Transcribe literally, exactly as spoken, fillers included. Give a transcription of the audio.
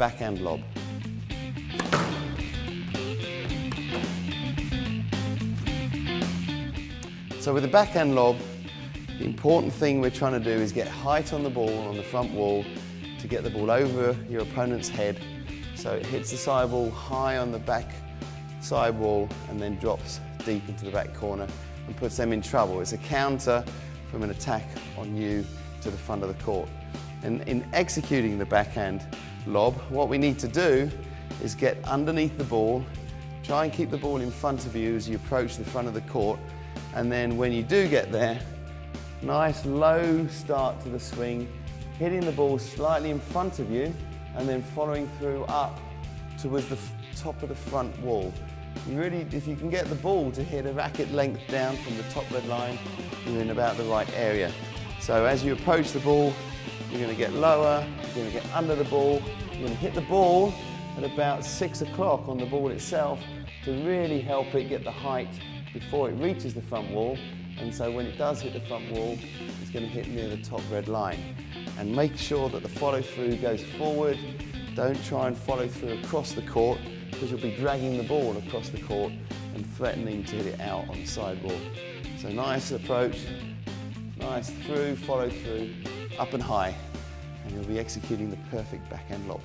backhand lob. So with the backhand lob, the important thing we're trying to do is get height on the ball, on the front wall, to get the ball over your opponent's head. So it hits the side wall high on the back side wall and then drops deep into the back corner and puts them in trouble. It's a counter from an attack on you to the front of the court. And in executing the backhand lob, what we need to do is get underneath the ball, try and keep the ball in front of you as you approach the front of the court, and then when you do get there, nice low start to the swing, hitting the ball slightly in front of you and then following through up towards the top of the front wall. You really, if you can get the ball to hit a racket length down from the top red line, you're in about the right area. So as you approach the ball, you're going to get lower, you're going to get under the ball, you're going to hit the ball at about six o'clock on the ball itself to really help it get the height before it reaches the front wall. And so when it does hit the front wall, it's going to hit near the top red line. And make sure that the follow-through goes forward. Don't try and follow through across the court, because you'll be dragging the ball across the court and threatening to hit it out on the side wall. So nice approach, nice through, follow through, up and high, and you'll be executing the perfect backhand lob.